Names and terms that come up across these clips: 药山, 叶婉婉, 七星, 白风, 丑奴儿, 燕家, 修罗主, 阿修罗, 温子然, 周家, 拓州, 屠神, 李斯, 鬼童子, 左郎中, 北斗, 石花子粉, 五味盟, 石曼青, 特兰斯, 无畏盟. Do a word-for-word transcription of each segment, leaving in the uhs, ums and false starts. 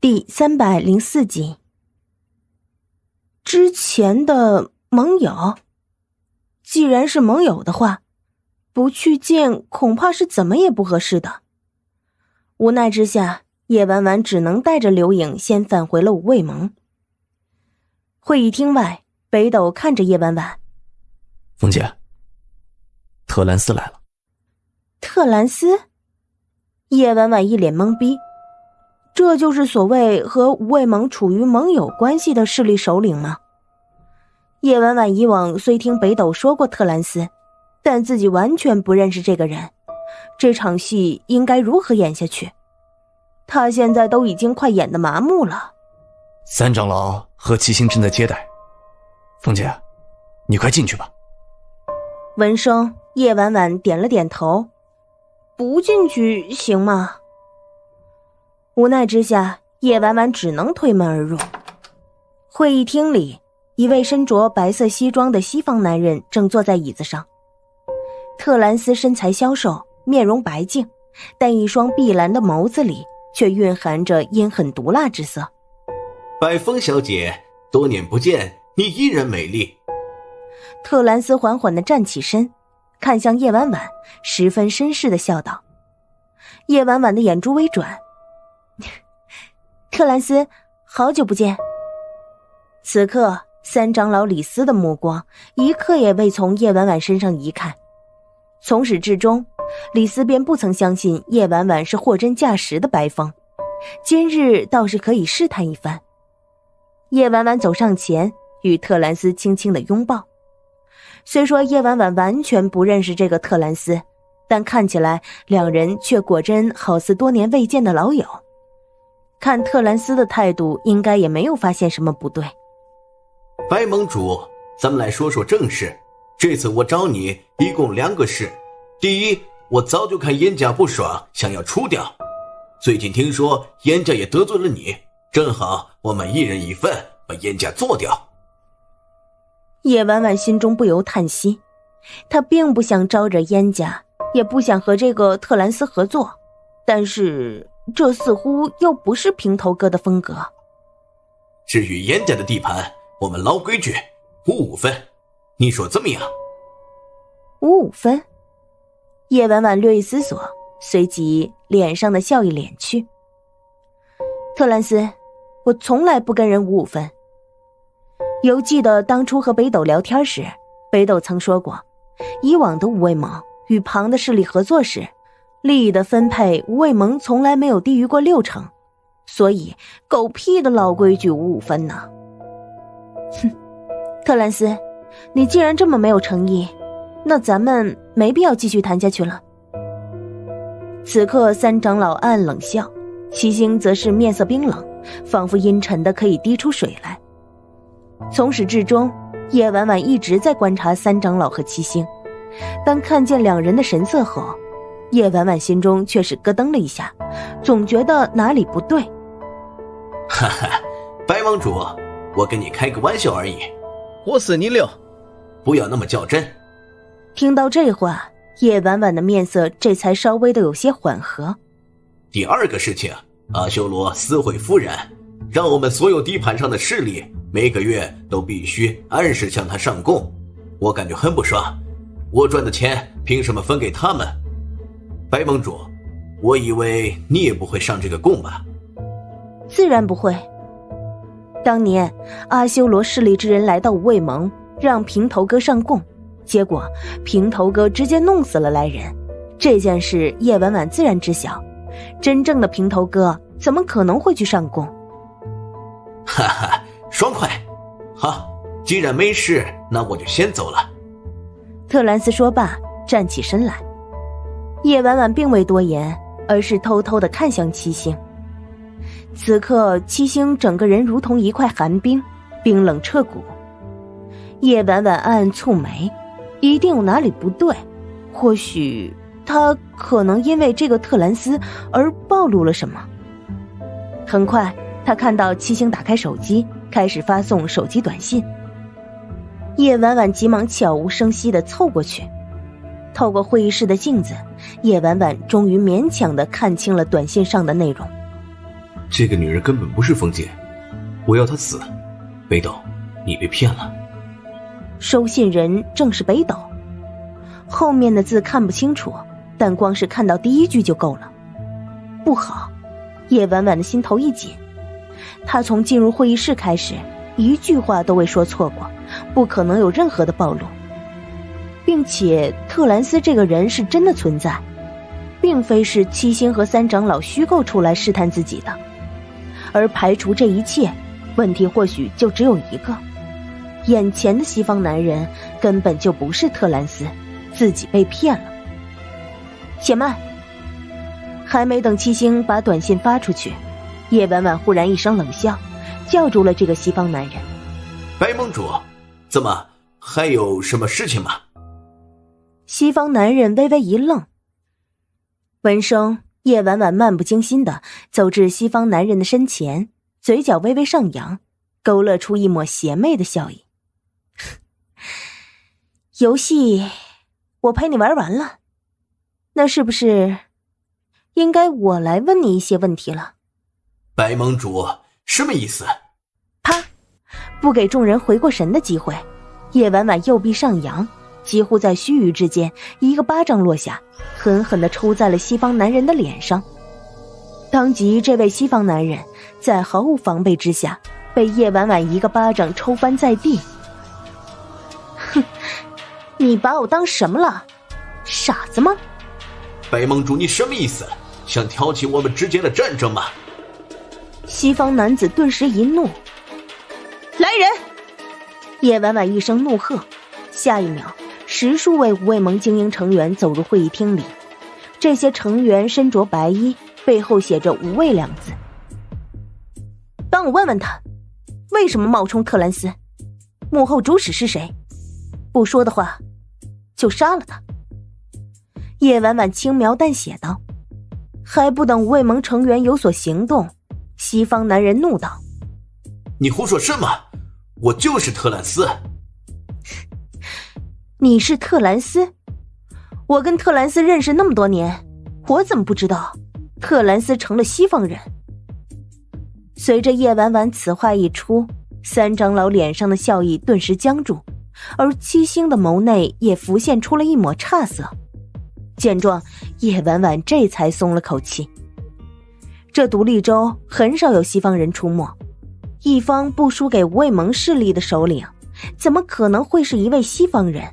第三百零四集。之前的盟友，既然是盟友的话，不去见恐怕是怎么也不合适的。无奈之下，叶婉婉只能带着刘颖先返回了五味盟。会议厅外，北斗看着叶婉婉：“凤姐，特兰斯来了。”特兰斯？叶婉婉一脸懵逼。这就是所谓和无畏盟处于盟友关系的势力首领吗？叶婉婉以往虽听北斗说过特兰斯，但自己完全不认识这个人，这场戏应该如何演下去？他现在都已经快演得麻木了。三长老和七星正在接待，凤姐，你快进去吧。闻声，叶婉婉点了点头，不进去行吗？无奈之下，叶婉婉只能推门而入。会议厅里，一位身着白色西装的西方男人正坐在椅子上。特兰斯身材消瘦，面容白净，但一双碧蓝的眸子里却蕴含着阴狠毒辣之色。百风小姐，多年不见，你依然美丽。特兰斯缓缓地站起身，看向叶婉婉，十分绅士地笑道。叶婉婉的眼珠微转。特兰斯，好久不见。此刻，三长老李斯的目光一刻也未从叶婉婉身上移开。从始至终，李斯便不曾相信叶婉婉是货真价实的白风，今日倒是可以试探一番。叶婉婉走上前，与特兰斯轻轻的拥抱。虽说叶婉婉完全不认识这个特兰斯，但看起来两人却果真好似多年未见的老友。看特兰斯的态度，应该也没有发现什么不对。白盟主，咱们来说说正事。这次我招你一共两个事。第一，我早就看燕家不爽，想要出掉。最近听说燕家也得罪了你，正好我们一人一份把燕家做掉。叶婉婉心中不由叹息，她并不想招惹燕家，也不想和这个特兰斯合作，但是这似乎又不是平头哥的风格。至于燕家的地盘，我们老规矩，五五分，你说怎么样？五五分？叶婉婉略一思索，随即脸上的笑意敛去。特兰斯，我从来不跟人五五分。犹记得当初和北斗聊天时，北斗曾说过，以往的五位盟与旁的势力合作时，利益的分配，无畏盟从来没有低于过六成，所以狗屁的老规矩五五分呢。哼，特兰斯，你既然这么没有诚意，那咱们没必要继续谈下去了。此刻三长老暗暗冷笑，七星则是面色冰冷，仿佛阴沉的可以滴出水来。从始至终，叶婉婉一直在观察三长老和七星，当看见两人的神色后，叶婉婉心中却是咯噔了一下，总觉得哪里不对。哈哈，白盟主，我跟你开个玩笑而已。我死你六，不要那么较真。听到这话，叶婉婉的面色这才稍微的有些缓和。第二个事情，阿修罗撕毁夫人，让我们所有地盘上的势力每个月都必须按时向他上供，我感觉很不爽。我赚的钱凭什么分给他们？白盟主，我以为你也不会上这个供吧？自然不会。当年阿修罗势力之人来到无畏盟，让平头哥上供，结果平头哥直接弄死了来人。这件事叶婉婉自然知晓，真正的平头哥怎么可能会去上供？哈哈，爽快！好，既然没事，那我就先走了。特兰斯说罢，站起身来。叶婉婉并未多言，而是偷偷地看向七星。此刻七星整个人如同一块寒冰，冰冷彻骨。叶婉婉暗暗蹙眉，一定有哪里不对，或许他可能因为这个特兰斯而暴露了什么。很快他看到七星打开手机，开始发送手机短信。叶婉婉急忙悄无声息地凑过去，透过会议室的镜子，叶婉婉终于勉强地看清了短信上的内容。这个女人根本不是风姐，我要她死。北斗，你被骗了。收信人正是北斗，后面的字看不清楚，但光是看到第一句就够了。不好！叶婉婉的心头一紧，她从进入会议室开始，一句话都未说错过，不可能有任何的暴露。并且特兰斯这个人是真的存在，并非是七星和三长老虚构出来试探自己的。而排除这一切，问题或许就只有一个：眼前的西方男人根本就不是特兰斯，自己被骗了。且慢！还没等七星把短信发出去，叶婉婉忽然一声冷笑，叫住了这个西方男人：“白盟主，怎么还有什么事情吗？”西方男人微微一愣，闻声，叶婉婉漫不经心地走至西方男人的身前，嘴角微微上扬，勾勒出一抹邪魅的笑意：“游戏，我陪你玩完了，那是不是？”应该我来问你一些问题了。白盟主，什么意思？啪！不给众人回过神的机会，叶婉婉右臂上扬，几乎在须臾之间，一个巴掌落下，狠狠地抽在了西方男人的脸上。当即，这位西方男人在毫无防备之下，被叶婉婉一个巴掌抽翻在地。哼，你把我当什么了？傻子吗？白盟主，你什么意思？想挑起我们之间的战争吗？西方男子顿时一怒：“来人！”叶婉婉一声怒喝，下一秒，十数位无畏盟精英成员走入会议厅里。这些成员身着白衣，背后写着“无畏”两字。帮我问问他，为什么冒充特兰斯？幕后主使是谁？不说的话，就杀了他。叶婉婉轻描淡写道。还不等无畏盟成员有所行动，西方男人怒道：“你胡说什么？我就是特兰斯。”“你是特兰斯？我跟特兰斯认识那么多年，我怎么不知道特兰斯成了西方人？”随着叶婉婉此话一出，三长老脸上的笑意顿时僵住，而七星的眸内也浮现出了一抹诧色。见状，叶婉婉这才松了口气。这独立州很少有西方人出没，一方不输给无畏盟势力的首领，怎么可能会是一位西方人？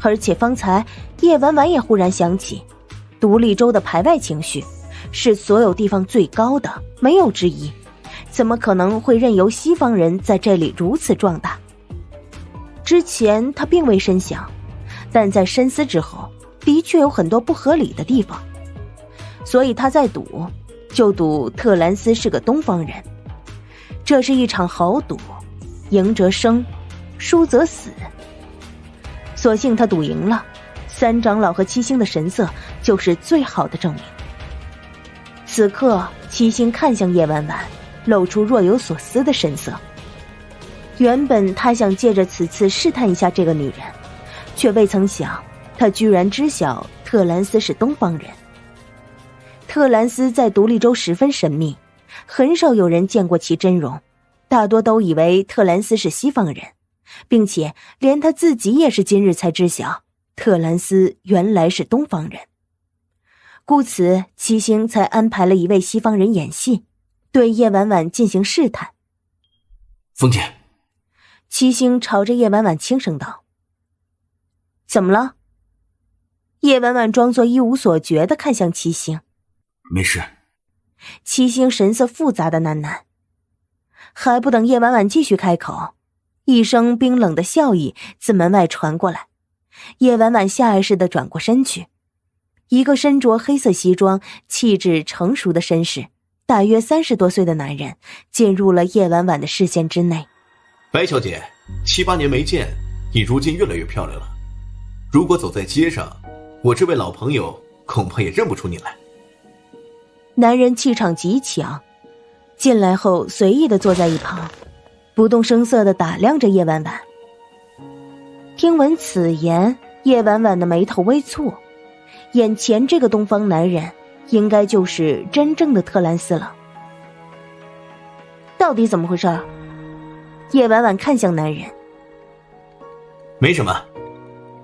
而且方才叶婉婉也忽然想起，独立州的排外情绪是所有地方最高的，没有之一，怎么可能会任由西方人在这里如此壮大？之前他并未深想，但在深思之后，的确有很多不合理的地方，所以他在赌，就赌特兰斯是个东方人。这是一场豪赌，赢则生，输则死。所幸他赌赢了，三长老和七星的神色就是最好的证明。此刻，七星看向叶婉婉，露出若有所思的神色。原本他想借着此次试探一下这个女人，却未曾想他居然知晓特兰斯是东方人。特兰斯在独立州十分神秘，很少有人见过其真容，大多都以为特兰斯是西方人，并且连他自己也是今日才知晓，特兰斯原来是东方人。故此，七星才安排了一位西方人演戏，对叶婉婉进行试探。风姐，七星朝着叶婉婉轻声道：“怎么了？”叶婉婉装作一无所觉地看向七星。“没事。”七星神色复杂的喃喃。还不等叶婉婉继续开口，一声冰冷的笑意自门外传过来。叶婉婉下意识地转过身去，一个身着黑色西装、气质成熟的绅士，大约三十多岁的男人进入了叶婉婉的视线之内。“白小姐，七八年没见，你如今越来越漂亮了。如果走在街上，我这位老朋友恐怕也认不出你来。”男人气场极强，进来后随意地坐在一旁，不动声色地打量着叶婉婉。听闻此言，叶婉婉的眉头微蹙，眼前这个东方男人应该就是真正的特兰斯了。到底怎么回事？叶婉婉看向男人。没什么，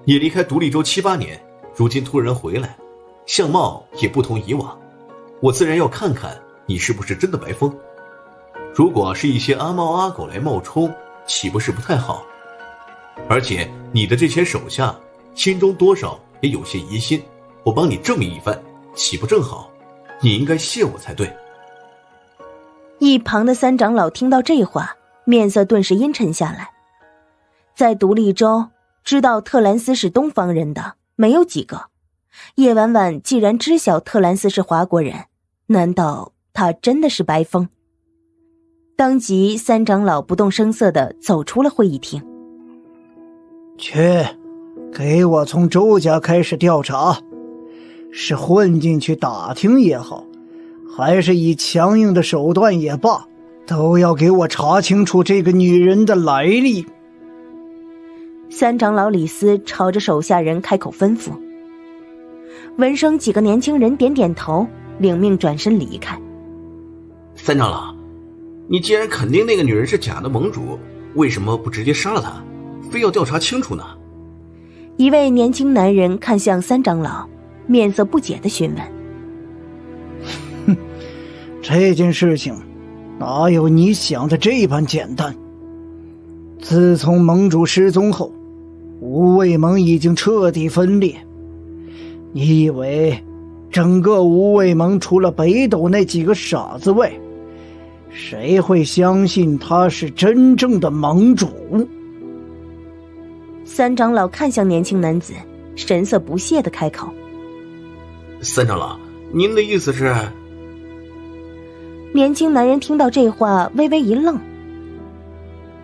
你离开独立州七八年，如今突然回来，相貌也不同以往，我自然要看看你是不是真的白风。如果是一些阿猫阿狗来冒充，岂不是不太好？而且你的这些手下，心中多少也有些疑心，我帮你证明一番，岂不正好？你应该谢我才对。一旁的三长老听到这话，面色顿时阴沉下来。在独立州，知道特兰斯是东方人的没有几个。叶婉婉既然知晓特兰斯是华国人，难道他真的是白风？当即，三长老不动声色地走出了会议厅。去，给我从周家开始调查，是混进去打听也好，还是以强硬的手段也罢，都要给我查清楚这个女人的来历。三长老李斯朝着手下人开口吩咐。闻声几个年轻人点点头，领命转身离开。三长老，你既然肯定那个女人是假的盟主，为什么不直接杀了她，非要调查清楚呢？一位年轻男人看向三长老，面色不解地询问。哼，这件事情哪有你想的这般简单？自从盟主失踪后，无畏盟已经彻底分裂。你以为整个无畏盟除了北斗那几个傻子外，谁会相信他是真正的盟主？三长老看向年轻男子，神色不屑地开口。三长老，您的意思是？年轻男人听到这话，微微一愣。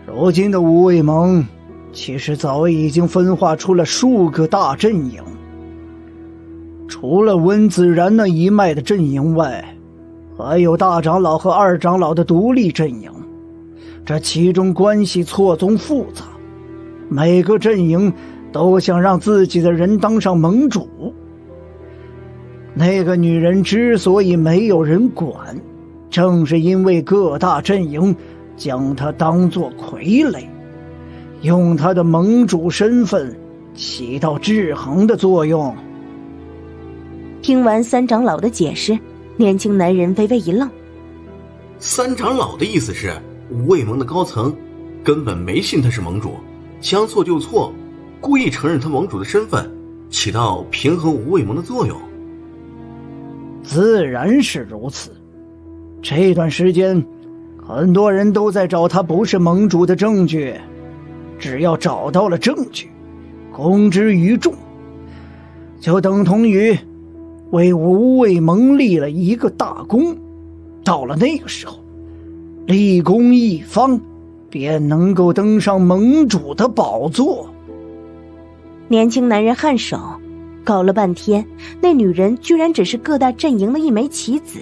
如今的无畏盟其实早已经分化出了数个大阵营，除了温子然那一脉的阵营外，还有大长老和二长老的独立阵营，这其中关系错综复杂，每个阵营都想让自己的人当上盟主。那个女人之所以没有人管，正是因为各大阵营将她当作傀儡，用她的盟主身份起到制衡的作用。听完三长老的解释，年轻男人微微一愣。三长老的意思是，无畏盟的高层根本没信他是盟主，将错就错，故意承认他盟主的身份，起到平衡无畏盟的作用。自然是如此。这段时间，很多人都在找他不是盟主的证据，只要找到了证据，公之于众，就等同于为无畏盟立了一个大功，到了那个时候，立功一方，便能够登上盟主的宝座。年轻男人颔首，搞了半天，那女人居然只是各大阵营的一枚棋子。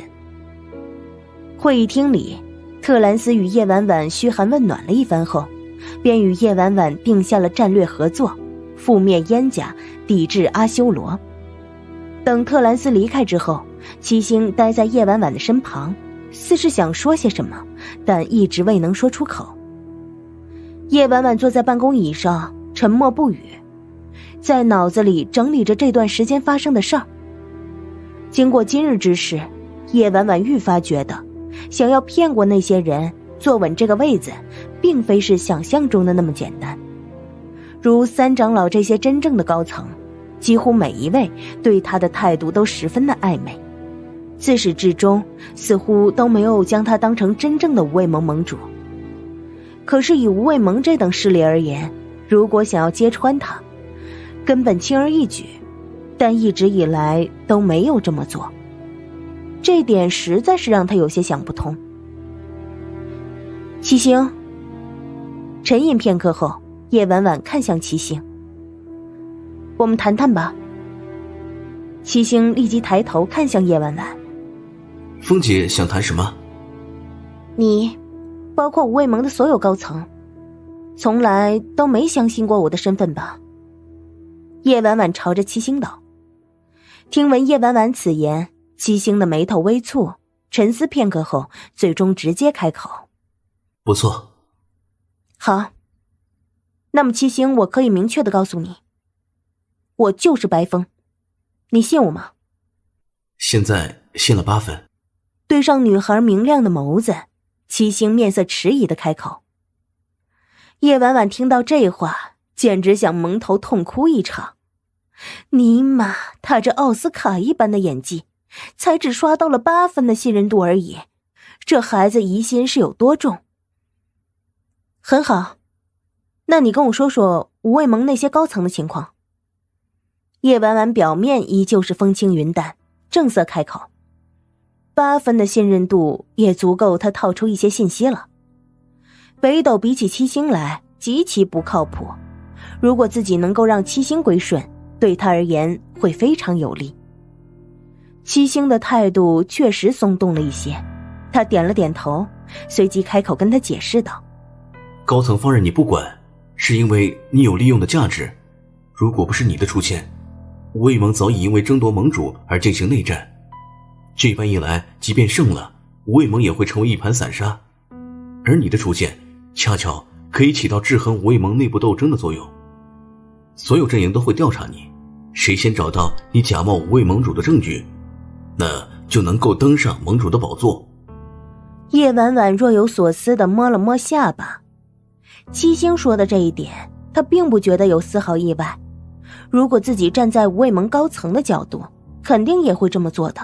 会议厅里，特兰斯与叶婉婉嘘寒问暖了一番后，便与叶婉婉定下了战略合作，覆灭燕家，抵制阿修罗。等特兰斯离开之后，七星待在叶婉婉的身旁，似是想说些什么，但一直未能说出口。叶婉婉坐在办公椅上，沉默不语，在脑子里整理着这段时间发生的事儿。经过今日之事，叶婉婉愈发觉得，想要骗过那些人，坐稳这个位子，并非是想象中的那么简单。如三长老这些真正的高层，几乎每一位对他的态度都十分的暧昧，自始至终似乎都没有将他当成真正的无畏盟盟主。可是以无畏盟这等势力而言，如果想要揭穿他，根本轻而易举，但一直以来都没有这么做，这点实在是让他有些想不通。七星，沉吟片刻后，叶婉婉看向七星。我们谈谈吧。七星立即抬头看向叶婉婉。风姐想谈什么？你，包括无畏盟的所有高层，从来都没相信过我的身份吧？叶婉婉朝着七星道。听闻叶婉婉此言，七星的眉头微蹙，沉思片刻后，最终直接开口。不错。好啊，那么七星，我可以明确的告诉你，我就是白风，你信我吗？现在信了八分。对上女孩明亮的眸子，七星面色迟疑的开口。叶婉婉听到这话，简直想蒙头痛哭一场。尼玛，他这奥斯卡一般的演技，才只刷到了八分的信任度而已，这孩子疑心是有多重？很好，那你跟我说说无畏盟那些高层的情况。叶婉婉表面依旧是风轻云淡，正色开口。八分的信任度也足够他套出一些信息了。北斗比起七星来极其不靠谱，如果自己能够让七星归顺，对他而言会非常有利。七星的态度确实松动了一些，他点了点头，随即开口跟他解释道：高层放任你不管，是因为你有利用的价值，如果不是你的出现，无畏盟早已因为争夺盟主而进行内战，这般一来，即便胜了，无畏盟也会成为一盘散沙，而你的出现恰巧可以起到制衡无畏盟内部斗争的作用，所有阵营都会调查你，谁先找到你假冒无畏盟主的证据，那就能够登上盟主的宝座。叶婉婉若有所思地摸了摸下巴，七星说的这一点她并不觉得有丝毫意外，如果自己站在无畏盟高层的角度，肯定也会这么做的。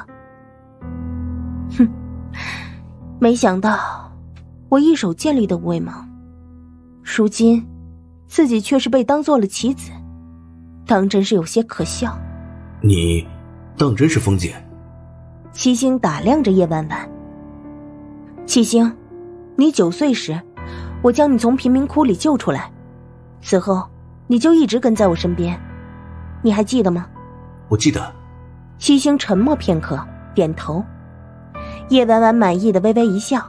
哼，没想到我一手建立的无畏盟，如今自己却是被当做了棋子，当真是有些可笑。你当真是风姐？七星打量着叶婉婉。七星，你九岁时我将你从贫民窟里救出来，此后你就一直跟在我身边，你还记得吗？我记得。七星沉默片刻，点头。叶婉婉满意的微微一笑，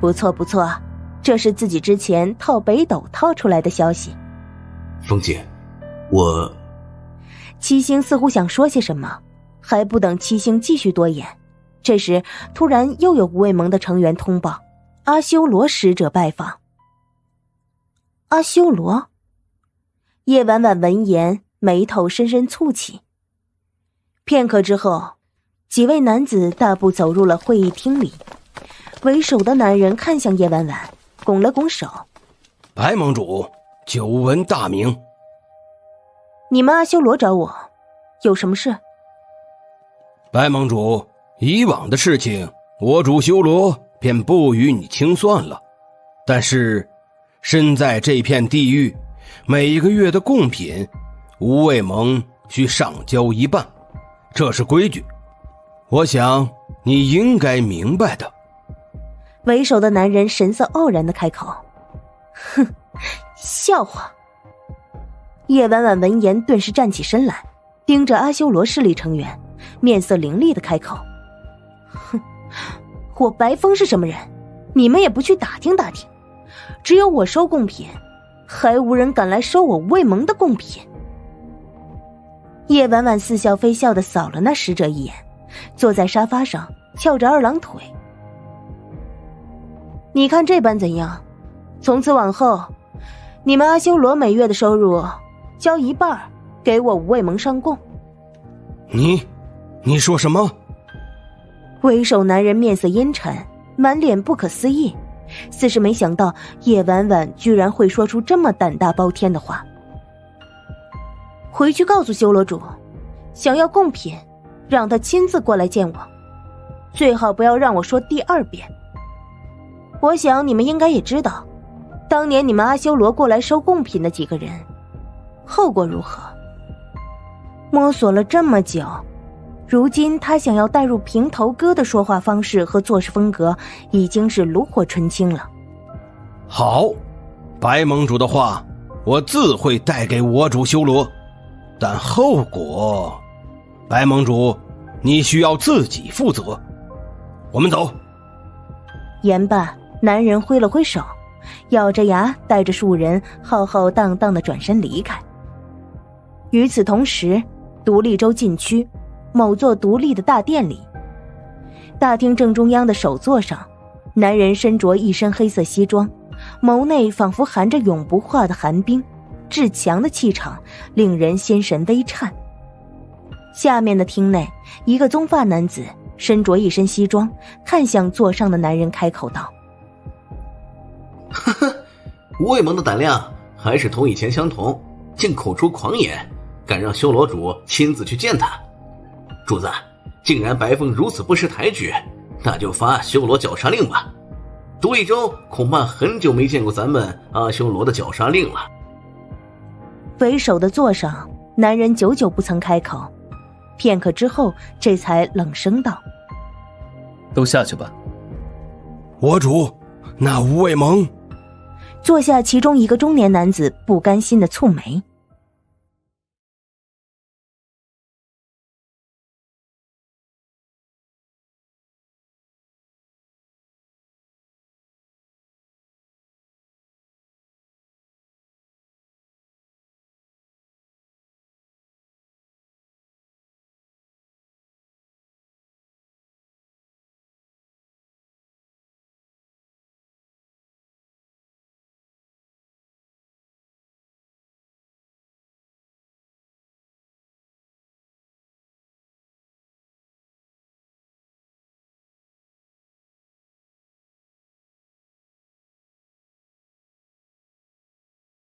不错不错，这是自己之前套北斗套出来的消息。风姐，我……七星似乎想说些什么，还不等七星继续多言，这时突然又有无畏盟的成员通报，阿修罗使者拜访。阿修罗？叶婉婉闻言眉头深深蹙起。片刻之后，几位男子大步走入了会议厅里，为首的男人看向叶婉婉，拱了拱手：白盟主，久闻大名。你们阿修罗找我有什么事？白盟主，以往的事情我主修罗便不与你清算了，但是身在这片地狱，每一个月的贡品无畏盟需上交一半，这是规矩，我想你应该明白的。为首的男人神色傲然地开口：哼，笑话。叶婉婉闻言顿时站起身来，盯着阿修罗势力成员，面色凌厉地开口：哼，我白风是什么人，你们也不去打听打听，只有我收贡品，还无人敢来收我无畏盟的贡品。叶婉婉似笑非笑地扫了那使者一眼，坐在沙发上翘着二郎腿：你看这般怎样？从此往后，你们阿修罗每月的收入交一半给我无畏盟上贡。你你说什么？为首男人面色阴沉，满脸不可思议，似是没想到叶婉婉居然会说出这么胆大包天的话。回去告诉修罗主，想要贡品，让他亲自过来见我，最好不要让我说第二遍。我想你们应该也知道，当年你们阿修罗过来收贡品的几个人后果如何。摸索了这么久，如今他想要带入平头哥的说话方式和做事风格，已经是炉火纯青了。好，白盟主的话我自会带给我主修罗，但后果，白盟主你需要自己负责。我们走。言罢，男人挥了挥手，咬着牙带着数人浩浩荡荡地转身离开。与此同时，独立州禁区某座独立的大殿里，大厅正中央的首座上，男人身着一身黑色西装，眸内仿佛含着永不化的寒冰，至强的气场令人心神微颤。下面的厅内，一个棕发男子身着一身西装，看向座上的男人，开口道：“呵呵，魏盟的胆量还是同以前相同，竟口出狂言，敢让修罗主亲自去见他。主子，竟然白凤如此不识抬举，那就发修罗绞杀令吧。独立州恐怕很久没见过咱们阿修罗的绞杀令了。”为首的座上，男人久久不曾开口。片刻之后，这才冷声道：“都下去吧。”“我主，那无畏盟。”坐下其中一个中年男子不甘心的蹙眉：“